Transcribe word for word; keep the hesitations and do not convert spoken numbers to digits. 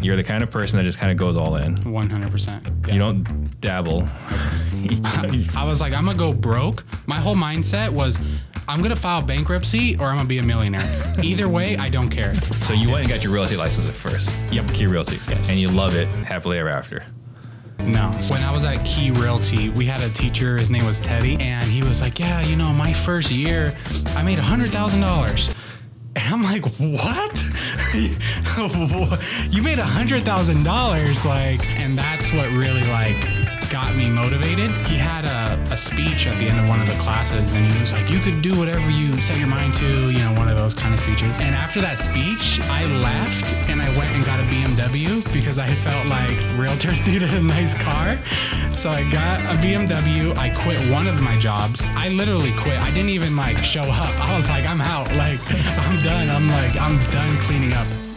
you're the kind of person that just kind of goes all in. one hundred percent. Yeah. You don't dabble. I was like, I'm going to go broke. My whole mindset was, I'm going to file bankruptcy or I'm going to be a millionaire. Either way, I don't care. So you went and got your real estate license at first. Yep. Key Realty. Yes. And you love it happily ever after. No. When I was at Key Realty, we had a teacher, his name was Teddy, and he was like, yeah, you know, my first year, I made one hundred thousand dollars. And I'm like, what? You made one hundred thousand dollars? Like, and that's what really, like, got me motivated. He had a, a speech at the end of one of the classes, and he was like, you could do whatever you set your mind to, you know, one of those kind of speeches. And after that speech, I left, and I went and got a B M W because I felt like realtors needed a nice car. So I got a B M W. I quit one of my jobs. I literally quit. I didn't even, like, show up. I was like, I'm out. Like, I'm done. I'm like, I'm done cleaning up.